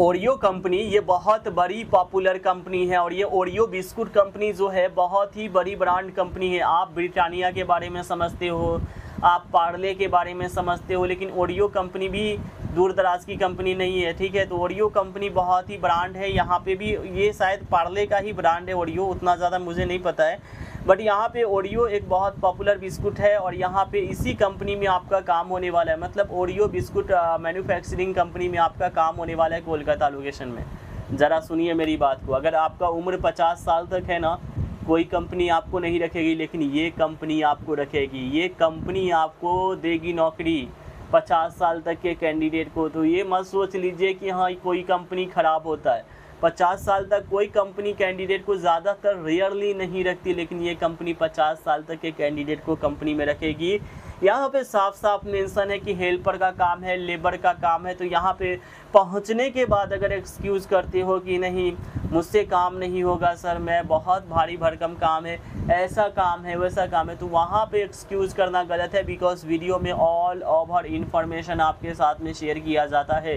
Oreo company ये बहुत बड़ी पॉपुलर कंपनी है और ये ओरियो बिस्कुट कंपनी जो है बहुत ही बड़ी ब्रांड कंपनी है। आप ब्रिटानिया के बारे में समझते हो, आप पार्ले के बारे में समझते हो, लेकिन ओरियो कंपनी भी दूर दराज की कंपनी नहीं है, ठीक है। तो ओरियो कंपनी बहुत ही ब्रांड है, यहाँ पे भी ये शायद पार्ले का ही ब्रांड है ओरियो, उतना ज़्यादा मुझे नहीं पता है, बट यहाँ पे ओरियो एक बहुत पॉपुलर बिस्कुट है और यहाँ पे इसी कंपनी में आपका काम होने वाला है, मतलब ओरियो बिस्कुट मैन्युफैक्चरिंग कंपनी में आपका काम होने वाला है कोलकाता लोकेशन में। ज़रा सुनिए मेरी बात को, अगर आपका उम्र 50 साल तक है ना, कोई कंपनी आपको नहीं रखेगी, लेकिन ये कंपनी आपको रखेगी, ये कंपनी आपको देगी नौकरी 50 साल तक के कैंडिडेट को। तो ये मत सोच लीजिए कि हाँ कोई कंपनी ख़राब होता है, 50 साल तक कोई कंपनी कैंडिडेट को ज़्यादातर रेयरली नहीं रखती, लेकिन ये कंपनी 50 साल तक के कैंडिडेट को कंपनी में रखेगी। यहाँ पे साफ साफ मेंशन है कि हेल्पर का काम है, लेबर का काम है। तो यहाँ पे पहुँचने के बाद अगर एक्सक्यूज़ करते हो कि नहीं मुझसे काम नहीं होगा सर, मैं बहुत भारी भरकम काम है, ऐसा काम है, वैसा काम है, तो वहाँ पे एक्सक्यूज़ करना गलत है, बिकॉज़ वीडियो में ऑल ओवर इन्फॉर्मेशन आपके साथ में शेयर किया जाता है।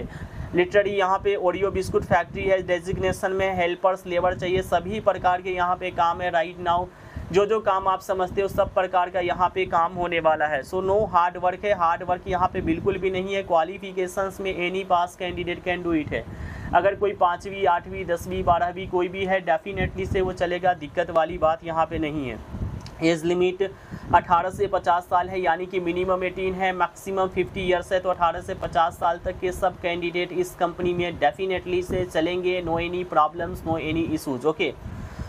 लिटरली यहाँ पे ओरियो बिस्कुट फैक्ट्री है, डेजिग्नेशन में हेल्पर्स लेबर चाहिए, सभी प्रकार के यहाँ पे काम है। राइट नाउ जो जो काम आप समझते हो सब प्रकार का यहाँ पे काम होने वाला है। सो नो हार्ड वर्क है, हार्ड वर्क यहाँ पे बिल्कुल भी नहीं है। क्वालिफिकेशंस में any pass candidate can do it है, अगर कोई 5वीं 8वीं 10वीं 12वीं कोई भी है डेफिनेटली से वो चलेगा, दिक्कत वाली बात यहाँ पे नहीं है। एज लिमिट 18 से 50 साल है, यानी कि मिनिमम 18 है, मैक्सिमम 50 इयर्स है। तो 18 से 50 साल तक के सब कैंडिडेट इस कंपनी में डेफिनेटली से चलेंगे, no any problems, no any issues, okay.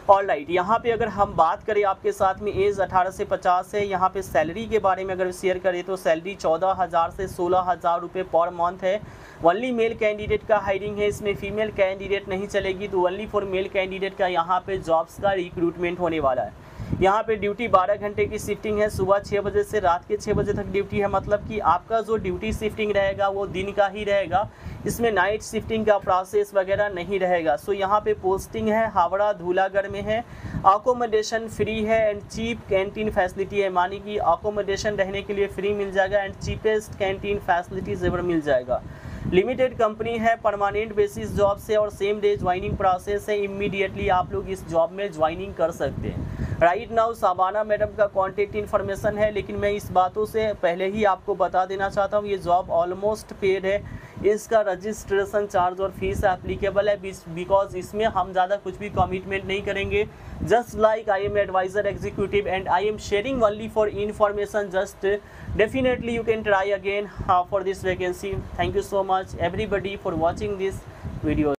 All right, यहाँ पे अगर हम बात करें आपके साथ में, एज 18 से 50 है। यहाँ पे सैलरी के बारे में अगर शेयर करें तो सैलरी 14,000 से 16,000 रुपये पर मंथ है। ओनली मेल कैंडिडेट का हायरिंग है, इसमें फीमेल कैंडिडेट नहीं चलेगी, तो ओनली फॉर मेल कैंडिडेट का यहाँ पे जॉब्स का रिक्रूटमेंट होने वाला है। यहाँ पे ड्यूटी 12 घंटे की शिफ्टिंग है, सुबह 6 बजे से रात के 6 बजे तक ड्यूटी है, मतलब कि आपका जो ड्यूटी शिफ्टिंग रहेगा वो दिन का ही रहेगा, इसमें नाइट शिफ्टिंग का प्रोसेस वगैरह नहीं रहेगा। सो यहाँ पे पोस्टिंग है हावड़ा धूलागढ़ में है। अकोमोडेशन फ्री है एंड चीप कैंटीन फैसिलिटी है, मानी कि अकोमोडेशन रहने के लिए फ्री मिल जाएगा and cheapest canteen facilities ever मिल जाएगा। लिमिटेड कंपनी है, परमानेंट बेसिस जॉब से और सेम डे ज्वाइनिंग प्रोसेस है, इमीडिएटली आप लोग इस जॉब में ज्वाइनिंग कर सकते हैं। राइट नाउ साबाना मैडम का कॉन्टेक्ट इन्फॉर्मेशन है, लेकिन मैं इस बातों से पहले ही आपको बता देना चाहता हूँ ये जॉब ऑलमोस्ट पेड है, इसका रजिस्ट्रेशन चार्ज और फीस एप्लीकेबल है, बिकॉज इसमें हम ज़्यादा कुछ भी कमिटमेंट नहीं करेंगे। Just like I am adviser executive and I am sharing only for information, just definitely you can try again for this vacancy. Thank you so much everybody for watching this video.